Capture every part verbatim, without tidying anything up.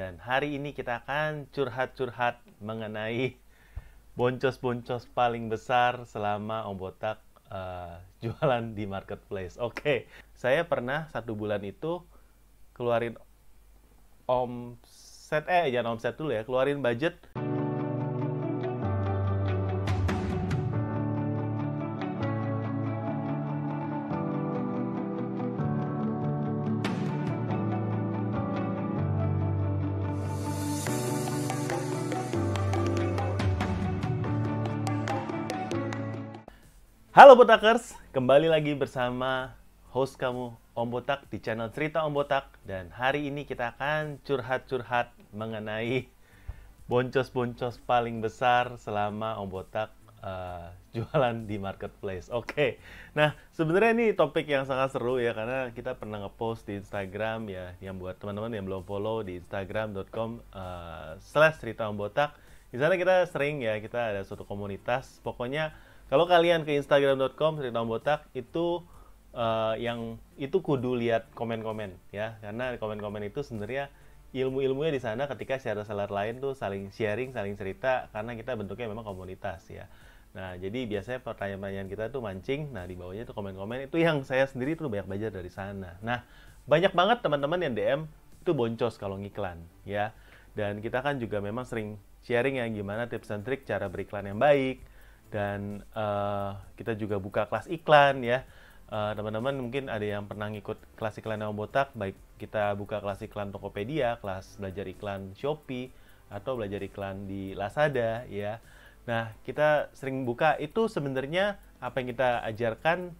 Dan hari ini kita akan curhat-curhat mengenai boncos-boncos paling besar selama Om Botak uh, jualan di marketplace. Oke, okay. Saya pernah satu bulan itu keluarin omset, eh jangan omset dulu ya, keluarin budget . Halo Botakers, kembali lagi bersama host kamu Om Botak di channel Cerita Om Botak. Dan hari ini kita akan curhat-curhat mengenai boncos-boncos paling besar selama Om Botak uh, jualan di marketplace. Oke, okay. Nah sebenarnya ini topik yang sangat seru ya, karena kita pernah ngepost di Instagram ya. Yang buat teman-teman yang belum follow di instagram dot com uh, slash cerita Om Botak. Di sana kita sering ya, kita ada suatu komunitas. Pokoknya kalau kalian ke instagram dot com cerita Om Botak itu uh, yang itu kudu lihat komen-komen ya, karena komen-komen itu sebenarnya ilmu-ilmunya di sana. Ketika seller-seller lain tuh saling sharing, saling cerita, karena kita bentuknya memang komunitas ya. Nah jadi biasanya pertanyaan-pertanyaan kita tuh mancing, nah di bawahnya tuh komen-komen itu yang saya sendiri tuh banyak belajar dari sana. Nah banyak banget teman-teman yang D M itu boncos kalau ngiklan ya, dan kita kan juga memang sering sharing yang gimana tips and trick cara beriklan yang baik. Dan uh, kita juga buka kelas iklan ya, teman-teman uh, mungkin ada yang pernah ngikut kelas iklan Om Botak, baik kita buka kelas iklan Tokopedia, kelas belajar iklan Shopee, atau belajar iklan di Lazada ya. Nah kita sering buka itu, sebenarnya apa yang kita ajarkan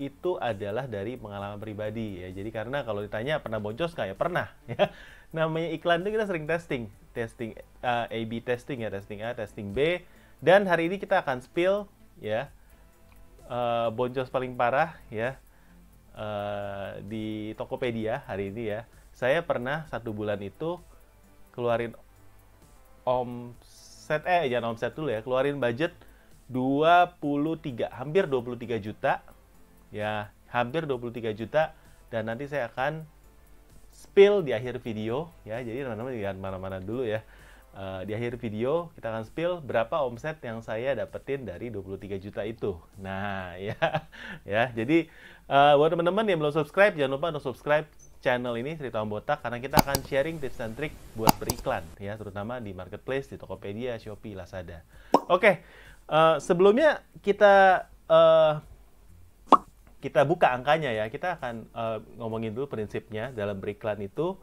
itu adalah dari pengalaman pribadi ya. Jadi karena kalau ditanya pernah boncos nggak ya, pernah ya. Namanya iklan itu kita sering testing, testing uh, A B testing ya, testing A, testing B. Dan hari ini kita akan spill ya uh, boncos paling parah ya uh, di Tokopedia hari ini ya. Saya pernah satu bulan itu keluarin omset, eh jangan omset dulu ya, keluarin budget dua puluh tiga hampir dua puluh tiga juta ya, hampir dua puluh tiga juta. Dan nanti saya akan spill di akhir video ya, jadi teman-teman jangan mana-mana dulu ya. Uh, di akhir video kita akan spill berapa omset yang saya dapetin dari dua puluh tiga juta itu. Nah ya, ya jadi uh, buat teman-teman yang belum subscribe, jangan lupa untuk subscribe channel ini Cerita Om Botak, karena kita akan sharing tips dan trik buat beriklan ya, terutama di marketplace, di Tokopedia, Shopee, Lazada. Oke, okay. uh, sebelumnya kita uh, kita buka angkanya ya, kita akan uh, ngomongin dulu prinsipnya dalam beriklan itu.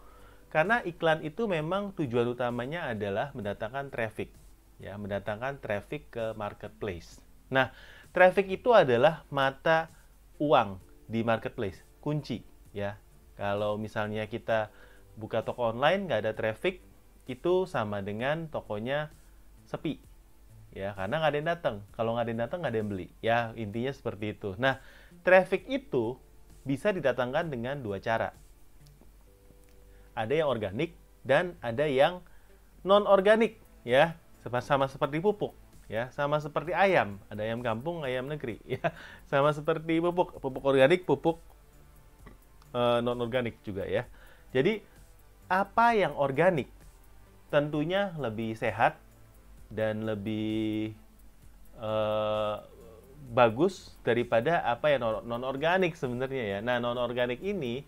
Karena iklan itu memang tujuan utamanya adalah mendatangkan traffic ya, mendatangkan traffic ke marketplace. Nah, traffic itu adalah mata uang di marketplace, kunci ya. Kalau misalnya kita buka toko online nggak ada traffic, itu sama dengan tokonya sepi ya, karena nggak ada yang datang. Kalau nggak ada yang datang nggak ada yang beli ya, intinya seperti itu. Nah, traffic itu bisa didatangkan dengan dua cara. Ada yang organik dan ada yang non-organik ya, sama seperti pupuk ya, sama seperti ayam, ada ayam kampung, ayam negeri ya, sama seperti pupuk, pupuk organik, pupuk uh, non-organik juga ya. Jadi apa yang organik tentunya lebih sehat dan lebih uh, bagus daripada apa yang non-organik sebenarnya ya. Nah non-organik ini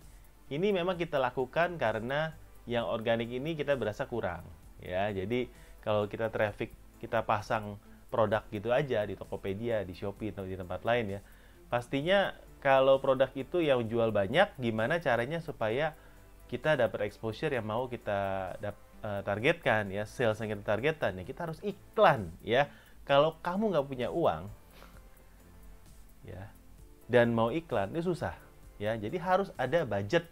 Ini memang kita lakukan karena yang organik ini kita berasa kurang ya. Jadi kalau kita traffic, kita pasang produk gitu aja di Tokopedia, di Shopee, atau di tempat lain ya, pastinya kalau produk itu yang jual banyak, gimana caranya supaya kita dapat exposure yang mau kita targetkan ya, sales yang kita targetkan ya, kita harus iklan ya. Kalau kamu nggak punya uang ya dan mau iklan itu susah ya, jadi harus ada budget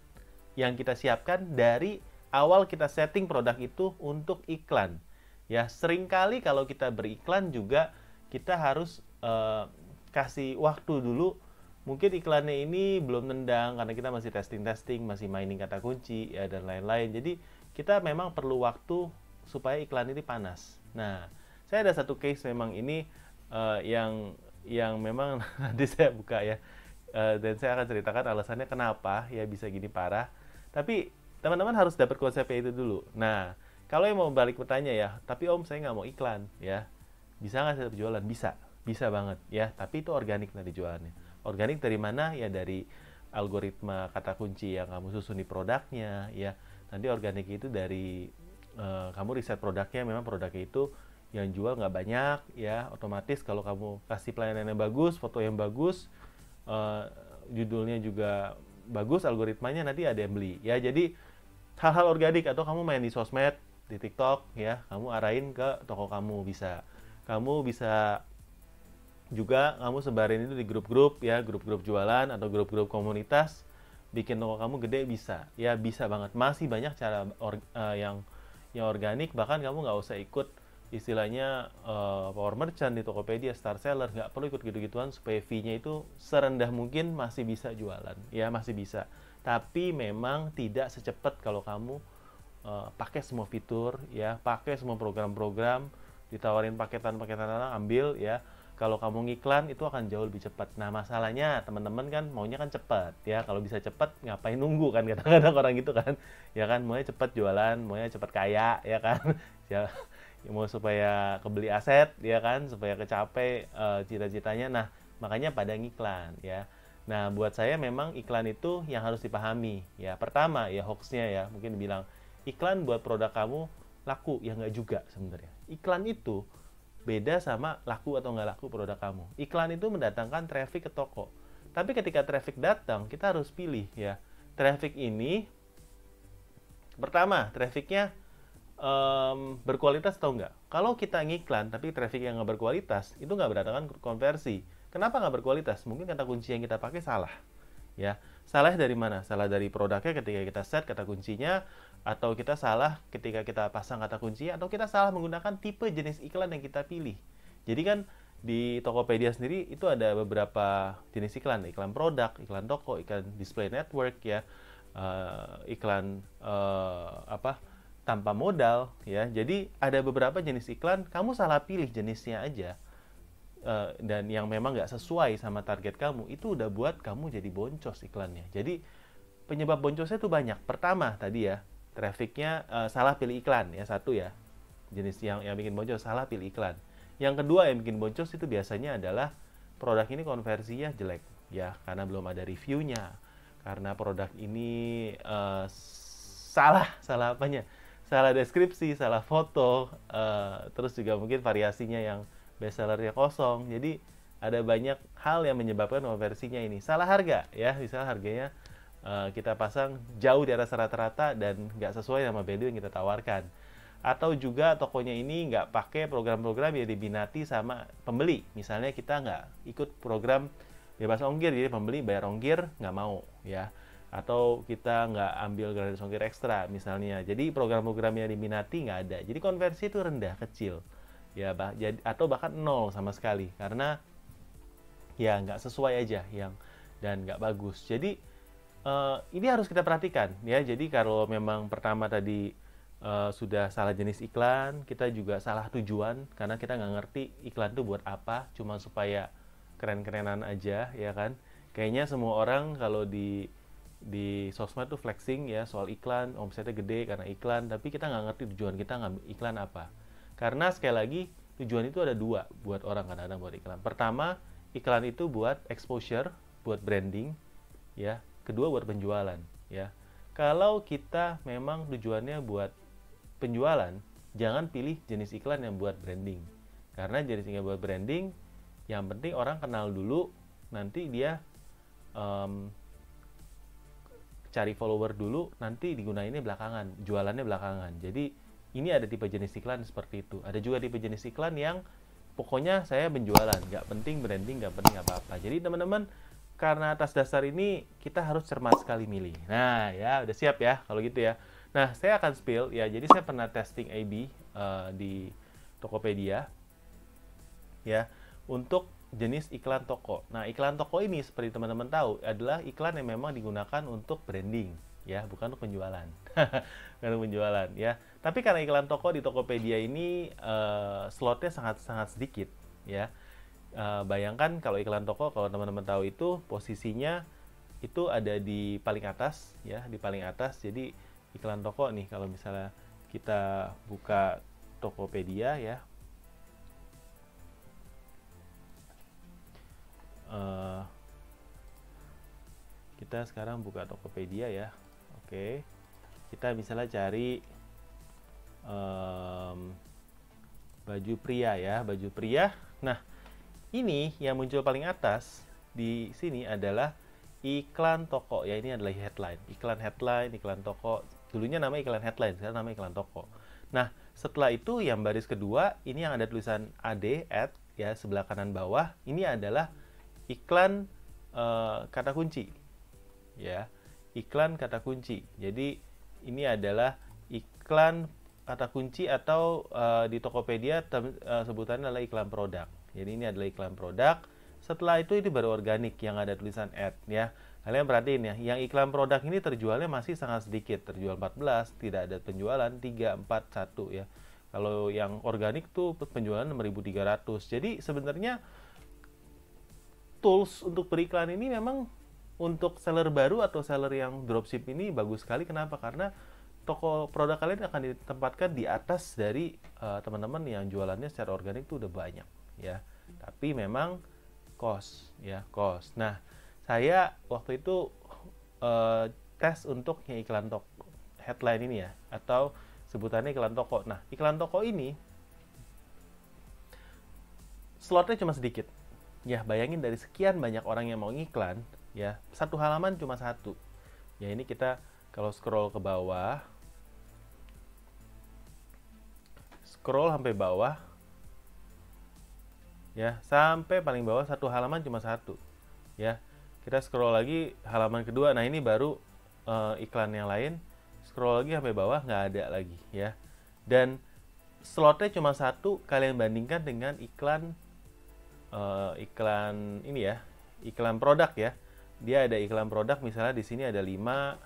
yang kita siapkan dari awal kita setting produk itu untuk iklan ya. Seringkali kalau kita beriklan juga kita harus uh, kasih waktu dulu, mungkin iklannya ini belum nendang karena kita masih testing-testing, masih mining kata kunci ya, dan lain-lain. Jadi kita memang perlu waktu supaya iklan ini panas. Nah saya ada satu case memang ini uh, yang yang memang nanti saya buka ya, uh, dan saya akan ceritakan alasannya kenapa ya bisa gini parah. Tapi teman-teman harus dapat konsepnya itu dulu. Nah, kalau yang mau balik bertanya ya, tapi om saya nggak mau iklan ya, bisa nggak saya jualan? Bisa, bisa banget ya, tapi itu organik nanti jualannya. Organik dari mana? Ya dari algoritma kata kunci yang kamu susun di produknya ya. Nanti organik itu dari uh, kamu riset produknya, memang produknya itu yang jual nggak banyak ya, otomatis kalau kamu kasih pelayanan yang bagus, foto yang bagus, uh, judulnya juga bagus, algoritmanya nanti ada yang beli ya. Jadi hal-hal organik, atau kamu main di sosmed, di TikTok ya, kamu arahin ke toko kamu, bisa. Kamu bisa juga kamu sebarin itu di grup-grup ya, grup-grup jualan atau grup-grup komunitas, bikin toko kamu gede bisa ya, bisa banget. Masih banyak cara or, uh, yang yang organik, bahkan kamu nggak usah ikut istilahnya uh, power merchant di Tokopedia, star seller, nggak perlu ikut gitu-gituan, supaya fee-nya itu serendah mungkin masih bisa jualan ya, masih bisa. Tapi memang tidak secepat kalau kamu uh, pakai semua fitur ya, pakai semua program-program, ditawarin paketan-paketan, ambil ya. Kalau kamu ngiklan itu akan jauh lebih cepat. Nah, masalahnya teman-teman kan maunya kan cepat ya, kalau bisa cepat ngapain nunggu kan, kadang-kadang orang gitu kan ya kan, maunya cepat jualan, maunya cepat kaya ya kan. Ya, mau supaya kebeli aset ya kan, supaya kecapai uh, cita-citanya. Nah, makanya pada ngiklan ya. Nah, buat saya memang iklan itu yang harus dipahami ya. Pertama ya hoaxnya ya, mungkin bilang iklan buat produk kamu laku, ya nggak juga sebenarnya. Iklan itu beda sama laku atau nggak laku produk kamu. Iklan itu mendatangkan traffic ke toko, tapi ketika traffic datang kita harus pilih ya. Traffic ini pertama, trafficnya Um, berkualitas atau enggak. Kalau kita ngiklan tapi traffic yang nggak berkualitas, itu nggak berdatangkan konversi. Kenapa nggak berkualitas? Mungkin kata kunci yang kita pakai salah ya. Salah dari mana? Salah dari produknya ketika kita set kata kuncinya, atau kita salah ketika kita pasang kata kuncinya, atau kita salah menggunakan tipe jenis iklan yang kita pilih. Jadi kan di Tokopedia sendiri itu ada beberapa jenis iklan, iklan produk, iklan toko, iklan display network ya, uh, iklan uh, apa tanpa modal ya. Jadi ada beberapa jenis iklan, kamu salah pilih jenisnya aja, e, dan yang memang nggak sesuai sama target kamu, itu udah buat kamu jadi boncos iklannya. Jadi penyebab boncosnya tuh banyak. Pertama tadi ya, trafficnya e, salah pilih iklan ya, satu ya, jenis yang yang bikin boncos salah pilih iklan. Yang kedua yang bikin boncos itu biasanya adalah produk ini konversinya jelek ya, karena belum ada reviewnya, karena produk ini e, salah salah apanya? Salah deskripsi, salah foto, uh, terus juga mungkin variasinya yang bestsellernya kosong. Jadi ada banyak hal yang menyebabkan konversinya ini. Salah harga ya, misalnya harganya uh, kita pasang jauh di atas rata-rata dan nggak sesuai sama value yang kita tawarkan. Atau juga tokonya ini nggak pakai program-program yang diminati sama pembeli. Misalnya kita nggak ikut program bebas ongkir, jadi pembeli bayar ongkir nggak mau ya. Atau kita nggak ambil gratis ongkir ekstra misalnya, jadi program-programnya diminati nggak ada, jadi konversi itu rendah, kecil ya, bah, jadi, atau bahkan nol sama sekali karena ya nggak sesuai aja yang dan nggak bagus. Jadi uh, ini harus kita perhatikan ya. Jadi kalau memang pertama tadi uh, sudah salah jenis iklan, kita juga salah tujuan, karena kita nggak ngerti iklan itu buat apa, cuma supaya keren-kerenan aja ya kan. Kayaknya semua orang kalau di di sosmed tuh flexing ya soal iklan, omsetnya gede karena iklan, tapi kita nggak ngerti tujuan kita ngambil iklan apa. Karena sekali lagi tujuan itu ada dua buat orang kadang-kadang buat iklan. Pertama, iklan itu buat exposure, buat branding ya. Kedua, buat penjualan ya. Kalau kita memang tujuannya buat penjualan, jangan pilih jenis iklan yang buat branding, karena jenis iklan buat branding yang penting orang kenal dulu, nanti dia um, cari follower dulu, nanti digunainnya belakangan, jualannya belakangan. Jadi ini ada tipe jenis iklan seperti itu. Ada juga tipe jenis iklan yang pokoknya saya penjualan, nggak penting branding, nggak penting apa-apa. Jadi teman-teman, karena atas dasar ini kita harus cermat sekali milih. Nah ya, udah siap ya kalau gitu ya. Nah, saya akan spill ya. Jadi saya pernah testing A B uh, di Tokopedia ya, untuk jenis iklan toko. Nah, iklan toko ini seperti teman-teman tahu adalah iklan yang memang digunakan untuk branding ya, bukan untuk penjualan. Bukan untuk penjualan ya. Tapi karena iklan toko di Tokopedia ini uh, slotnya sangat-sangat sedikit ya. Uh, bayangkan kalau iklan toko, kalau teman-teman tahu itu posisinya itu ada di paling atas ya, di paling atas. Jadi iklan toko nih. Kalau misalnya kita buka Tokopedia ya, uh, kita sekarang buka Tokopedia ya. Oke, kita misalnya cari um, baju pria ya, baju pria. Nah, ini yang muncul paling atas di sini adalah iklan toko ya. Ini adalah headline, iklan headline, iklan toko. Dulunya nama iklan headline, sekarang nama iklan toko. Nah, setelah itu yang baris kedua ini yang ada tulisan A D, ad ya, sebelah kanan bawah. Ini adalah iklan uh, kata kunci ya, iklan kata kunci. Jadi ini adalah iklan kata kunci atau uh, di Tokopedia tem, uh, sebutannya adalah iklan produk. Jadi ini adalah iklan produk. Setelah itu itu baru organik yang ada tulisan ad ya. Kalian perhatiin ya, yang iklan produk ini terjualnya masih sangat sedikit, terjual empat belas, tidak ada penjualan tiga, empat, satu ya. Kalau yang organik tuh penjualan enam ribu tiga ratus. Jadi sebenarnya tools untuk beriklan ini memang untuk seller baru atau seller yang dropship ini bagus sekali. Kenapa? Karena toko produk kalian akan ditempatkan di atas dari teman-teman uh, yang jualannya secara organik tuh udah banyak ya. Tapi memang cost ya, cost. Nah, saya waktu itu uh, tes untuk yang iklan toko headline ini ya, atau sebutannya iklan toko. Nah, iklan toko ini slotnya cuma sedikit ya. Bayangin dari sekian banyak orang yang mau ngiklan ya, satu halaman cuma satu ya. Ini kita kalau scroll ke bawah, scroll sampai bawah ya, sampai paling bawah, satu halaman cuma satu ya. Kita scroll lagi halaman kedua, nah ini baru uh, iklan yang lain. Scroll lagi sampai bawah, nggak ada lagi ya. Dan slotnya cuma satu, kalian bandingkan dengan iklan uh, iklan ini ya, iklan produk ya. Dia ada iklan produk, misalnya di sini ada lima,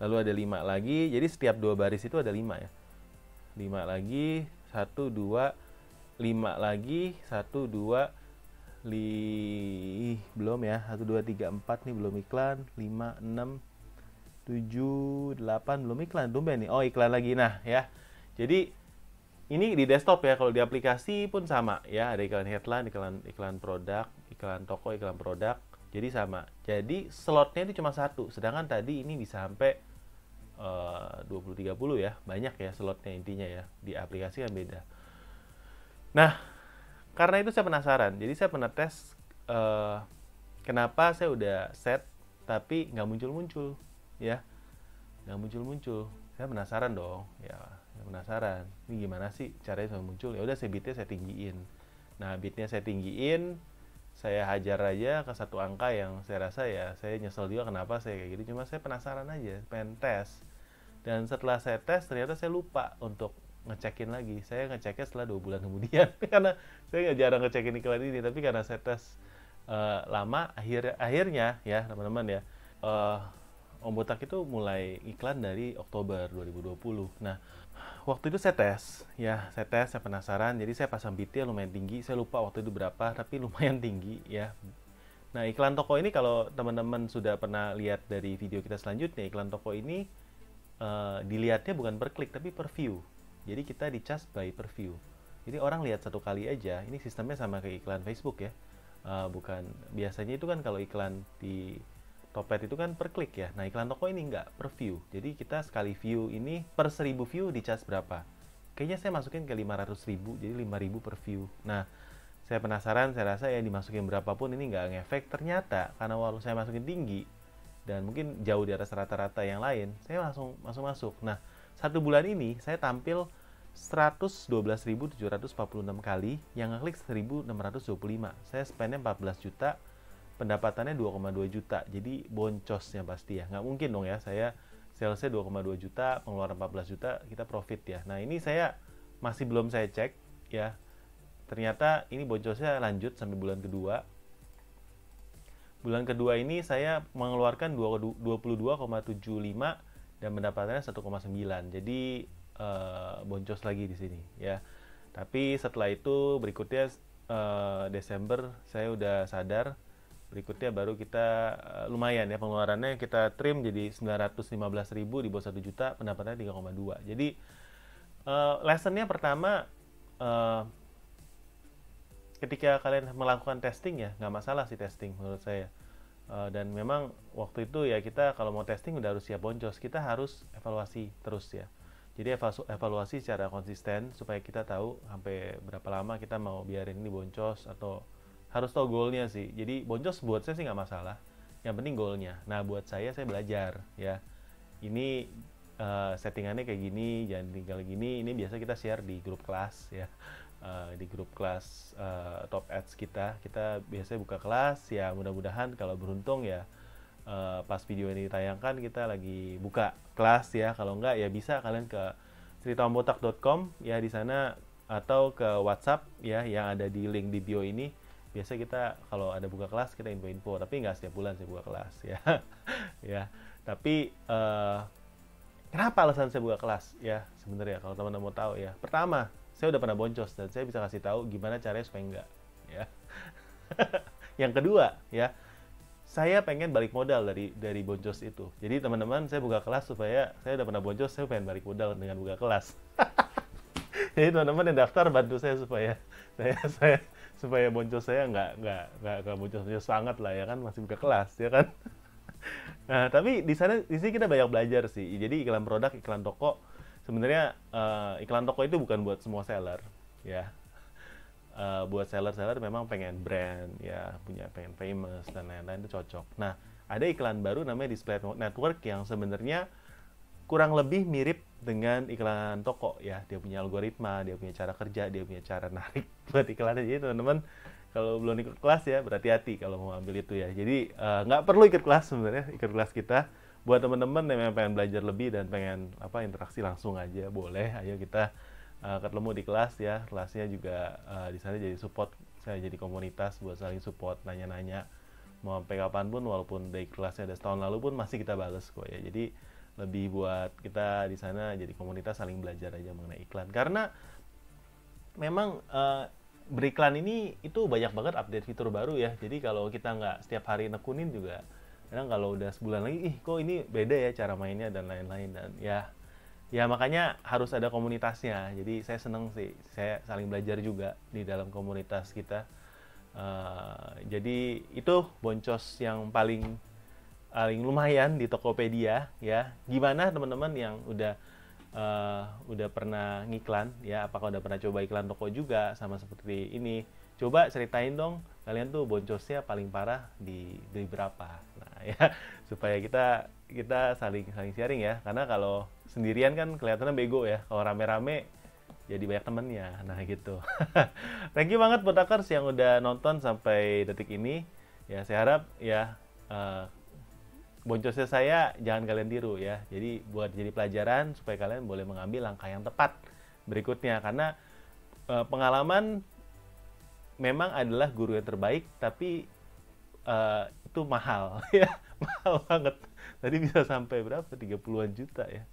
lalu ada lima lagi. Jadi setiap dua baris itu ada lima ya, lima lagi, satu, dua, lima lagi, satu, dua, li belum ya, satu, dua, tiga, empat nih belum iklan, lima, enam, tujuh, delapan belum iklan, tumben nih, oh iklan lagi. Nah ya, jadi ini di desktop ya, kalau di aplikasi pun sama ya, ada iklan headline, iklan iklan produk, iklan toko, iklan produk, jadi sama. Jadi slotnya itu cuma satu, sedangkan tadi ini bisa sampai dua puluh sampai tiga puluh ya, banyak ya slotnya intinya ya, di aplikasi kan beda. Nah, karena itu saya penasaran, jadi saya pernah tes uh, kenapa saya udah set tapi nggak muncul-muncul ya, nggak muncul-muncul. Saya penasaran dong ya, saya penasaran ini gimana sih caranya saya muncul. Ya udah, saya bitnya saya tinggiin. Nah, bitnya saya tinggiin, saya hajar aja ke satu angka yang saya rasa ya, saya nyesel juga kenapa saya kayak gitu, cuma saya penasaran aja, pengen tes. Dan setelah saya tes, ternyata saya lupa untuk ngecekin lagi. Saya ngeceknya setelah dua bulan kemudian karena saya nggak jarang ngecekin iklan ini, tapi karena saya tes uh, lama, akhir akhirnya ya teman-teman ya, uh, Om Botak itu mulai iklan dari Oktober dua ribu dua puluh. Nah, waktu itu saya tes ya, saya tes, saya penasaran, jadi saya pasang bitnya lumayan tinggi. Saya lupa waktu itu berapa, tapi lumayan tinggi ya. Nah, iklan toko ini kalau teman-teman sudah pernah lihat dari video kita selanjutnya, iklan toko ini uh, dilihatnya bukan per klik tapi per view. Jadi kita di charge by per view. Jadi orang lihat satu kali aja. Ini sistemnya sama kayak iklan Facebook ya. Uh, bukan, biasanya itu kan kalau iklan di Topet itu kan per klik ya. Nah, iklan toko ini nggak, per view. Jadi kita sekali view ini per seribu view di charge berapa? Kayaknya saya masukin ke lima ratus ribu, jadi lima ribu per view. Nah, saya penasaran, saya rasa ya dimasukin berapapun ini nggak ngefek. Ternyata karena walau saya masukin tinggi dan mungkin jauh di atas rata-rata yang lain, saya langsung masuk-masuk. Nah, satu bulan ini saya tampil seratus dua belas ribu tujuh ratus empat puluh enam kali, yang ngeklik seribu enam ratus dua puluh lima. Saya spendnya empat belas juta. Pendapatannya dua koma dua juta, jadi boncosnya pasti ya, nggak mungkin dong ya saya salesnya dua koma dua juta, pengeluaran empat belas juta, kita profit ya. Nah, ini saya masih belum saya cek ya, ternyata ini boncosnya lanjut sampai bulan kedua. Bulan kedua ini saya mengeluarkan dua puluh dua koma tujuh lima dan pendapatannya satu koma sembilan, jadi eh, boncos lagi di sini ya. Tapi setelah itu berikutnya eh, Desember saya udah sadar Berikutnya baru kita uh, lumayan ya pengeluarannya kita trim jadi sembilan ratus lima belas ribu di bawah satu juta, pendapatannya tiga koma dua. Jadi uh, lessonnya pertama, uh, ketika kalian melakukan testing ya nggak masalah sih testing menurut saya. Uh, dan memang waktu itu ya kita kalau mau testing udah harus siap boncos, kita harus evaluasi terus ya. Jadi evaluasi secara konsisten supaya kita tahu sampai berapa lama kita mau biarin ini boncos, atau harus tahu goalnya sih. Jadi boncos buat saya sih nggak masalah, yang penting goalnya. Nah buat saya, saya belajar ya. Ini uh, settingannya kayak gini, jangan tinggal gini. Ini biasa kita share di grup kelas ya, uh, di grup kelas uh, Topads kita. Kita biasanya buka kelas ya, mudah-mudahan kalau beruntung ya. Uh, pas video ini ditayangkan kita lagi buka kelas ya, kalau enggak ya bisa kalian ke cerita om botak dot com ya di sana, atau ke WhatsApp ya yang ada di link di bio ini. Biasa kita kalau ada buka kelas kita info-info, tapi nggak setiap bulan saya buka kelas ya. Ya tapi uh, kenapa alasan saya buka kelas ya sebenarnya kalau teman-teman mau tahu ya, pertama saya udah pernah boncos dan saya bisa kasih tahu gimana caranya supaya enggak ya. Yang kedua ya, saya pengen balik modal dari dari boncos itu. Jadi teman-teman, saya buka kelas supaya saya udah pernah boncos, saya pengen balik modal dengan buka kelas. Jadi teman-teman yang daftar bantu saya supaya saya saya supaya boncos saya nggak nggak nggak boncos-boncos sangat lah ya kan, masih buka kelas ya kan. Nah tapi di sana di sini kita banyak belajar sih. Jadi iklan produk, iklan toko sebenarnya uh, iklan toko itu bukan buat semua seller ya. Uh, buat seller-seller memang pengen brand ya, punya pengen famous dan lain-lain, itu cocok. Nah ada iklan baru namanya display network yang sebenarnya kurang lebih mirip dengan iklan toko ya, dia punya algoritma, dia punya cara kerja, dia punya cara narik buat iklannya. Jadi teman-teman kalau belum ikut kelas ya berhati-hati kalau mau ambil itu ya. Jadi uh, nggak perlu ikut kelas sebenarnya, ikut kelas kita buat teman-teman yang pengen belajar lebih dan pengen apa interaksi langsung aja boleh. Ayo kita Uh, ketemu di kelas ya, kelasnya juga uh, di sana jadi support, saya jadi komunitas buat saling support, nanya-nanya mau sampai kapan pun, walaupun dari kelasnya ada setahun lalu pun masih kita balas kok ya. Jadi lebih buat kita di sana jadi komunitas saling belajar aja mengenai iklan, karena memang uh, beriklan ini itu banyak banget update fitur baru ya. Jadi kalau kita nggak setiap hari nekunin juga, kadang kalau udah sebulan lagi, ih kok ini beda ya cara mainnya dan lain-lain, dan ya Ya makanya harus ada komunitasnya. Jadi saya seneng sih, saya saling belajar juga di dalam komunitas kita. Uh, jadi itu boncos yang paling paling lumayan di Tokopedia ya. Gimana teman-teman yang udah uh, udah pernah ngiklan ya? Apakah udah pernah coba iklan toko juga sama seperti ini? Coba ceritain dong kalian tuh boncosnya paling parah di, di berapa? Nah ya supaya kita kita saling saling sharing ya, karena kalau sendirian kan kelihatannya bego ya, kalau rame-rame jadi banyak temennya. Nah gitu. Thank you banget Botakers yang udah nonton sampai detik ini ya. Saya harap ya uh, boncosnya saya jangan kalian tiru ya, jadi buat jadi pelajaran supaya kalian boleh mengambil langkah yang tepat berikutnya, karena uh, pengalaman memang adalah guru yang terbaik, tapi uh, itu mahal ya. Mahal banget. Tadi bisa sampai berapa? tiga puluhan juta ya.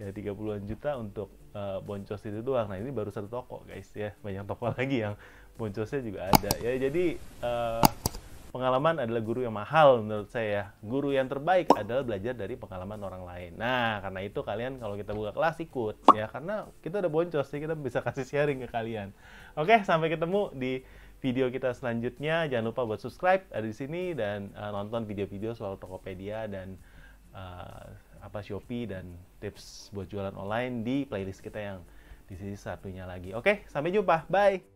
Ya tiga puluhan juta untuk uh, boncos itu doang. Nah, ini baru satu toko, guys ya. Banyak toko lagi yang boncosnya juga ada. Ya, jadi uh, pengalaman adalah guru yang mahal menurut saya. Guru yang terbaik adalah belajar dari pengalaman orang lain. Nah, karena itu kalian kalau kita buka kelas ikut ya, karena kita udah boncos ya, kita bisa kasih sharing ke kalian. Oke, sampai ketemu di video kita selanjutnya. Jangan lupa buat subscribe ada di sini, dan uh, nonton video-video soal Tokopedia dan Uh, apa Shopee dan tips buat jualan online di playlist kita yang di sisi satunya lagi. Oke, sampai jumpa. Bye.